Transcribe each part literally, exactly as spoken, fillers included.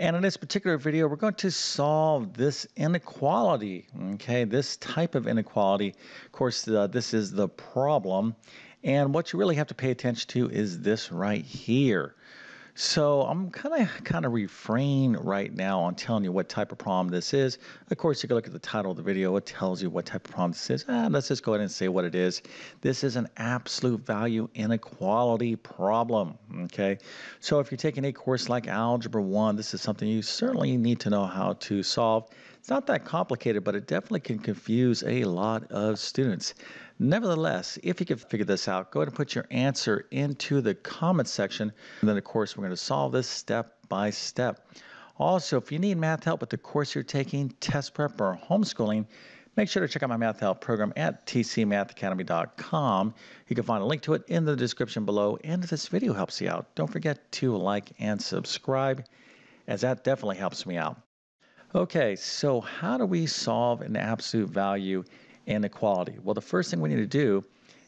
And in this particular video, we're going to solve this inequality, okay, this type of inequality. Of course, uh, this is the problem, and what you really have to pay attention to is this right here. So I'm kind of kind of refrain right now on telling you what type of problem this is. Of course, you can look at the title of the video. It tells you what type of problem this is. Ah, let's just go ahead and say what it is. This is an absolute value inequality problem, okay? So if you're taking a course like Algebra one, this is something you certainly need to know how to solve. It's not that complicated, but it definitely can confuse a lot of students. Nevertheless, if you can figure this out, go ahead and put your answer into the comment section. And then, of course, we're going to solve this step by step. Also, if you need math help with the course you're taking, test prep, or homeschooling, make sure to check out my math help program at T C Math Academy dot com. You can find a link to it in the description below. And if this video helps you out, don't forget to like and subscribe, as that definitely helps me out. Okay, so how do we solve an absolute value inequality? Well, the first thing we need to do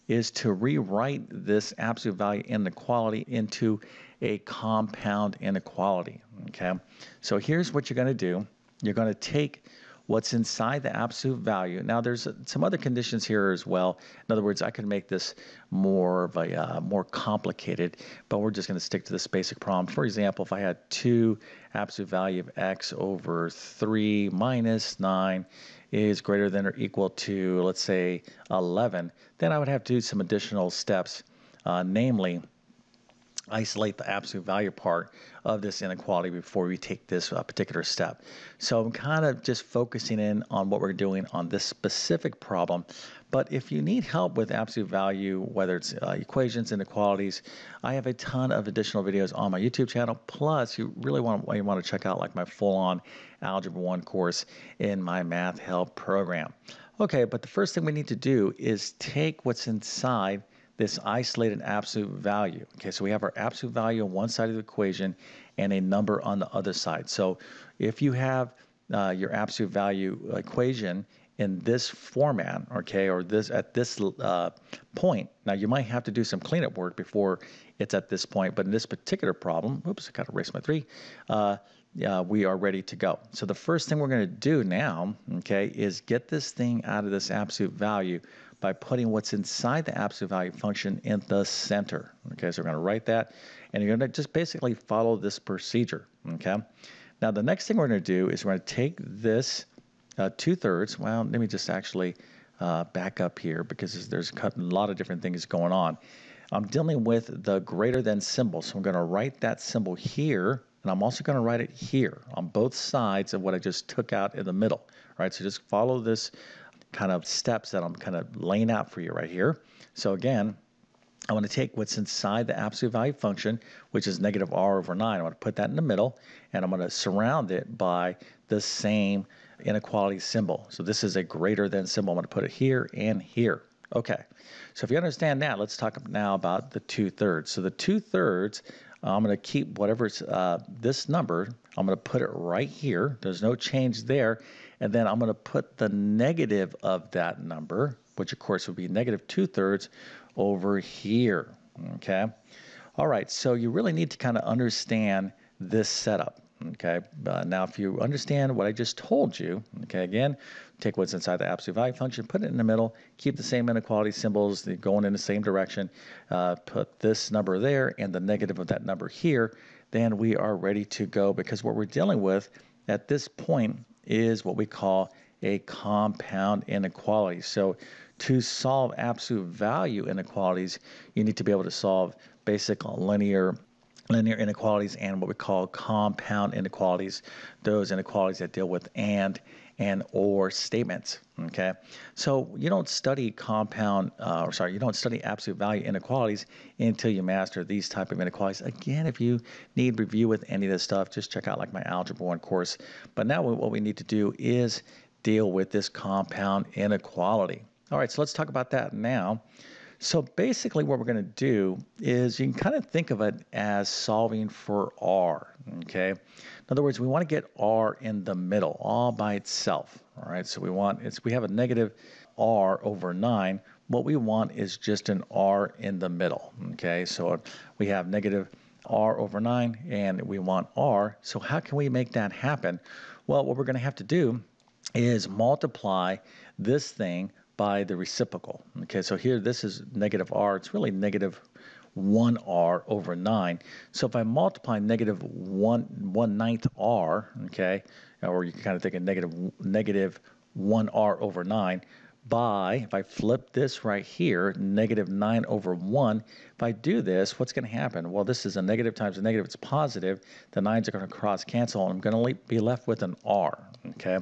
is to rewrite this absolute value inequality into a compound inequality, okay? So here's what you're gonna do. You're gonna take what's inside the absolute value. Now, there's some other conditions here as well. In other words, I could make this more of a uh, more complicated, but we're just gonna stick to this basic problem. For example, if I had two, absolute value of x over three minus nine is greater than or equal to, let's say, eleven, then I would have to do some additional steps, uh, namely isolate the absolute value part of this inequality before we take this uh, particular step. So I'm kind of just focusing in on what we're doing on this specific problem. But if you need help with absolute value, whether it's uh, equations, inequalities, I have a ton of additional videos on my YouTube channel. Plus, you really want you want to check out like my full-on Algebra one course in my math help program. Okay, but the first thing we need to do is take what's inside this isolated absolute value. Okay, so we have our absolute value on one side of the equation and a number on the other side. So if you have uh, your absolute value equation in this format, okay, or this at this uh, point, now you might have to do some cleanup work before it's at this point, but in this particular problem, oops, I gotta erase my three, uh, uh, we are ready to go. So the first thing we're gonna do now, okay, is get this thing out of this absolute value by putting what's inside the absolute value function in the center. Okay, so we're gonna write that, and you're gonna just basically follow this procedure, okay? Now, the next thing we're gonna do is we're gonna take this uh, two-thirds, well, let me just actually uh, back up here because there's a lot of different things going on. I'm dealing with the greater than symbol, so I'm gonna write that symbol here, and I'm also gonna write it here on both sides of what I just took out in the middle, right? So just follow this kind of steps that I'm kind of laying out for you right here. So again, I want to take what's inside the absolute value function, which is negative r over nine. I want to put that in the middle, and I'm going to surround it by the same inequality symbol. So this is a greater than symbol. I'm going to put it here and here. Okay, so if you understand that, let's talk now about the two-thirds. So the two-thirds, I'm going to keep whatever's uh, this number, I'm going to put it right here. There's no change there. And then I'm going to put the negative of that number, which of course would be negative two-thirds, over here, okay? All right, so you really need to kind of understand this setup, okay? Uh, now, if you understand what I just told you, okay, again, take what's inside the absolute value function, put it in the middle, keep the same inequality symbols going in the same direction, uh, put this number there and the negative of that number here, then we are ready to go, because what we're dealing with at this point is what we call a compound inequality. So to solve absolute value inequalities, you need to be able to solve basic linear linear inequalities and what we call compound inequalities, those inequalities that deal with and and or statements, okay? So you don't study compound, uh, or sorry, you don't study absolute value inequalities until you master these type of inequalities. Again, if you need review with any of this stuff, just check out like my Algebra one course. But now what we need to do is deal with this compound inequality. All right, so let's talk about that now. So basically what we're gonna do is you can kind of think of it as solving for R, okay? In other words, we wanna get R in the middle all by itself, all right? So we want, it's, we have a negative R over nine. What we want is just an R in the middle, okay? So we have negative r over nine, and we want r. So how can we make that happen? Well, what we're going to have to do is multiply this thing by the reciprocal. Okay, so here this is negative r. It's really negative one r over nine. So if I multiply negative one, one ninth r, okay, or you can kind of think of negative, negative one r over nine, by, if I flip this right here, negative nine over one, if I do this, what's going to happen? Well, this is a negative times a negative, it's positive. The nines are going to cross cancel, and I'm going to be left with an r, okay?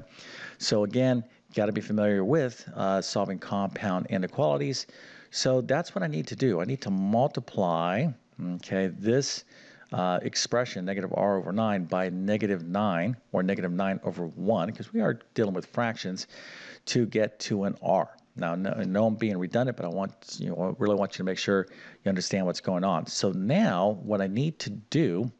So again, got to be familiar with uh, solving compound inequalities. So that's what I need to do. I need to multiply, okay, this uh, expression, negative r over nine, by negative nine, or negative nine over one, because we are dealing with fractions, to get to an r. Now, no, I know I'm being redundant, but I want you know, I really want you to make sure you understand what's going on. So now what I need to do,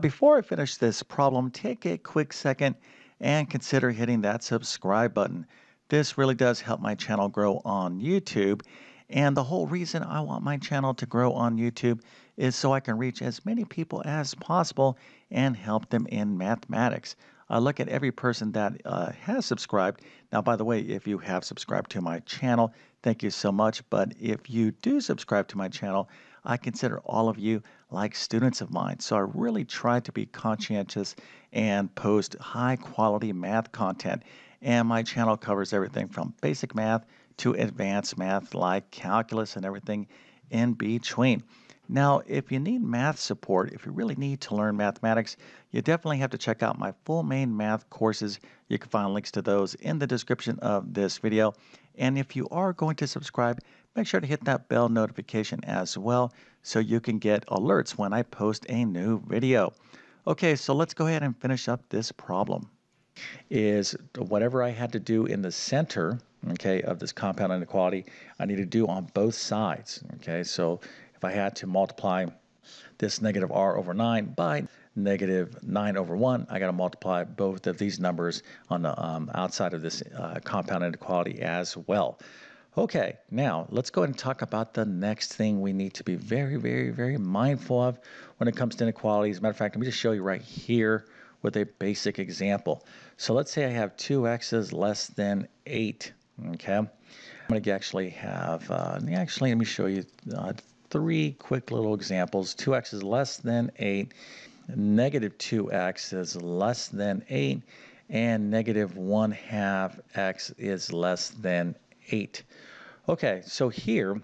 before I finish this problem, take a quick second and consider hitting that subscribe button. This really does help my channel grow on YouTube. And the whole reason I want my channel to grow on YouTube is so I can reach as many people as possible and help them in mathematics. I look at every person that uh, has subscribed. Now, by the way, if you have subscribed to my channel, thank you so much. But if you do subscribe to my channel, I consider all of you like students of mine. So I really try to be conscientious and post high-quality math content. And my channel covers everything from basic math to advanced math like calculus and everything in between. Now, if you need math support, if you really need to learn mathematics, you definitely have to check out my full main math courses. You can find links to those in the description of this video. And if you are going to subscribe, make sure to hit that bell notification as well so you can get alerts when I post a new video. Okay, so let's go ahead and finish up this problem. Is whatever I had to do in the center, okay, of this compound inequality, I need to do on both sides, okay? So if I had to multiply this negative r over nine by negative nine over one, I got to multiply both of these numbers on the um, outside of this uh, compound inequality as well. Okay, now let's go ahead and talk about the next thing we need to be very, very, very mindful of when it comes to inequalities. As a matter of fact, let me just show you right here with a basic example. So let's say I have two x's less than eight, okay? I'm going to actually have, uh, actually let me show you uh, three quick little examples. two x is less than eight, negative two x is less than eight, and negative one half x is less than eight. Okay, so here,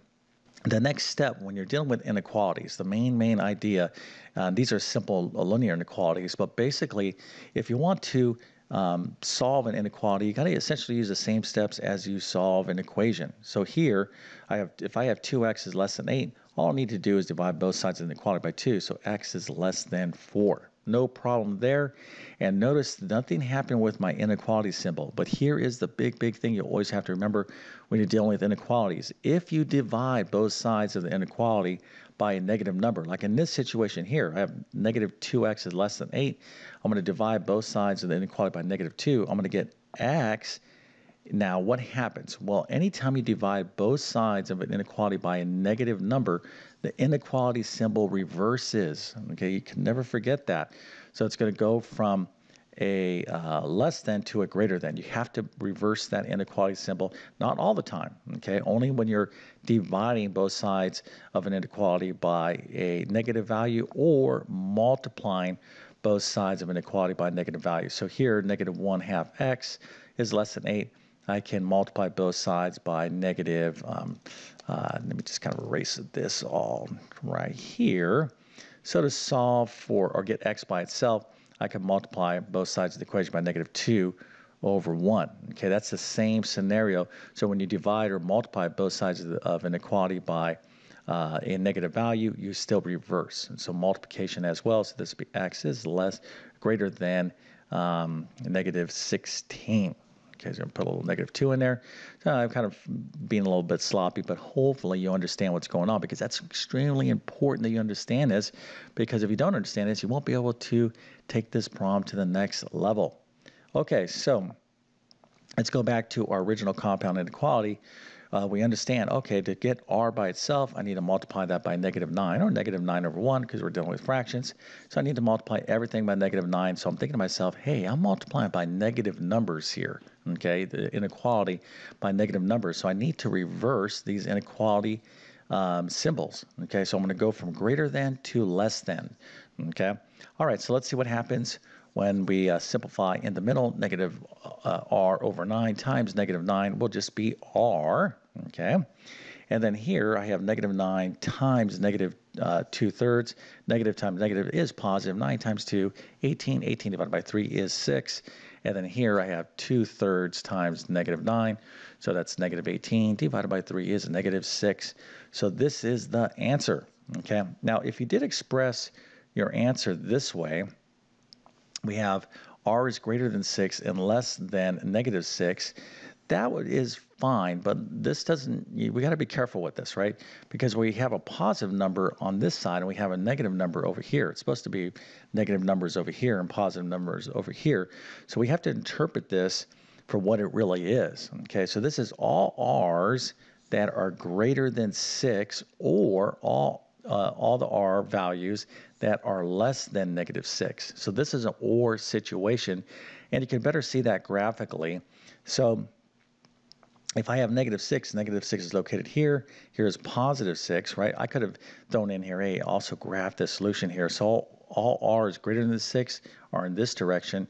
the next step when you're dealing with inequalities, the main, main idea, uh, these are simple linear inequalities, but basically, if you want to um, solve an inequality, you got to essentially use the same steps as you solve an equation. So here, I have, if I have two x is less than eight, all I need to do is divide both sides of the inequality by two, so x is less than four. No problem there. And notice nothing happened with my inequality symbol. But here is the big, big thing you always have to remember when you're dealing with inequalities. If you divide both sides of the inequality by a negative number, like in this situation here, I have negative two x is less than eight. I'm going to divide both sides of the inequality by negative two. I'm going to get x. Now, what happens? Well, anytime you divide both sides of an inequality by a negative number, the inequality symbol reverses. Okay, you can never forget that. So it's going to go from a uh, less than to a greater than. You have to reverse that inequality symbol, not all the time, okay? Only when you're dividing both sides of an inequality by a negative value or multiplying both sides of an inequality by a negative value. So here, negative one half x is less than eight. I can multiply both sides by negative, um, uh, let me just kind of erase this all right here. So to solve for, or get x by itself, I can multiply both sides of the equation by negative two over one. Okay, that's the same scenario. So when you divide or multiply both sides of, the, of an inequality by uh, a negative value, you still reverse. And so multiplication as well, so this would be x is less, greater than um, negative sixteen. Okay, so I'm going to put a little negative two in there. So I'm kind of being a little bit sloppy, but hopefully you understand what's going on, because that's extremely important that you understand this, because if you don't understand this, you won't be able to take this problem to the next level. Okay, so let's go back to our original compound inequality. uh, we understand, okay, to get r by itself, I need to multiply that by negative nine, or negative nine over one, because we're dealing with fractions. So I need to multiply everything by negative nine. So I'm thinking to myself, hey, I'm multiplying by negative numbers here, okay, the inequality by negative numbers. So I need to reverse these inequality um, symbols, okay? So I'm going to go from greater than to less than, okay? All right, so let's see what happens when we uh, simplify in the middle. Negative uh, r over nine times negative nine will just be r, okay? And then here I have negative nine times negative uh, two thirds. Negative times negative is positive. nine times two, eighteen. eighteen divided by three is six. And then here I have two thirds times negative nine. So that's negative eighteen divided by three is negative six. So this is the answer, okay? Now, if you did express your answer this way, we have r is greater than six and less than negative six. That is fine, but this doesn't, we got to be careful with this, right? Because we have a positive number on this side and we have a negative number over here. It's supposed to be negative numbers over here and positive numbers over here. So we have to interpret this for what it really is. Okay, so this is all r's that are greater than six, or all Uh, all the r values that are less than negative six. So this is an or situation, and you can better see that graphically. So if I have negative six, negative six is located here. Here is positive six, right? I could have thrown in here, hey, also graph this solution here. So all, all r's greater than six are in this direction,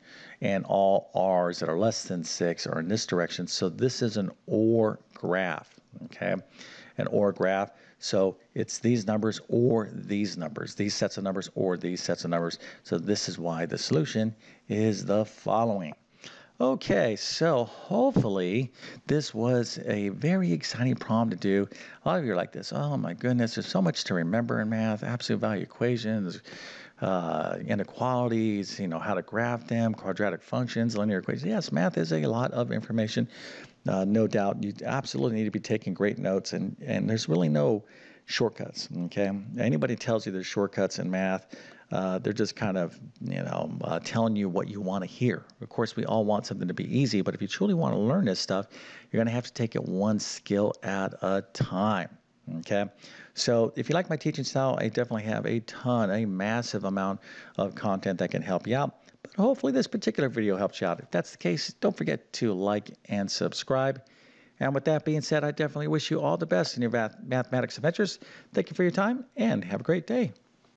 and all r's that are less than six are in this direction. So this is an or graph, okay? An or graph. So it's these numbers or these numbers, these sets of numbers or these sets of numbers. So this is why the solution is the following. Okay, so hopefully this was a very exciting problem to do. A lot of you are like this, oh my goodness, there's so much to remember in math, absolute value equations, uh, inequalities, you know, how to graph them, quadratic functions, linear equations. Yes, math is a lot of information. Uh, no doubt, you absolutely need to be taking great notes, and, and there's really no shortcuts, okay? Anybody tells you there's shortcuts in math, uh, they're just kind of, you know, uh, telling you what you want to hear. Of course, we all want something to be easy, but if you truly want to learn this stuff, you're going to have to take it one skill at a time, okay? So if you like my teaching style, I definitely have a ton, a massive amount of content that can help you out. But hopefully this particular video helps you out. If that's the case, don't forget to like and subscribe. And with that being said, I definitely wish you all the best in your math mathematics adventures. Thank you for your time, and have a great day.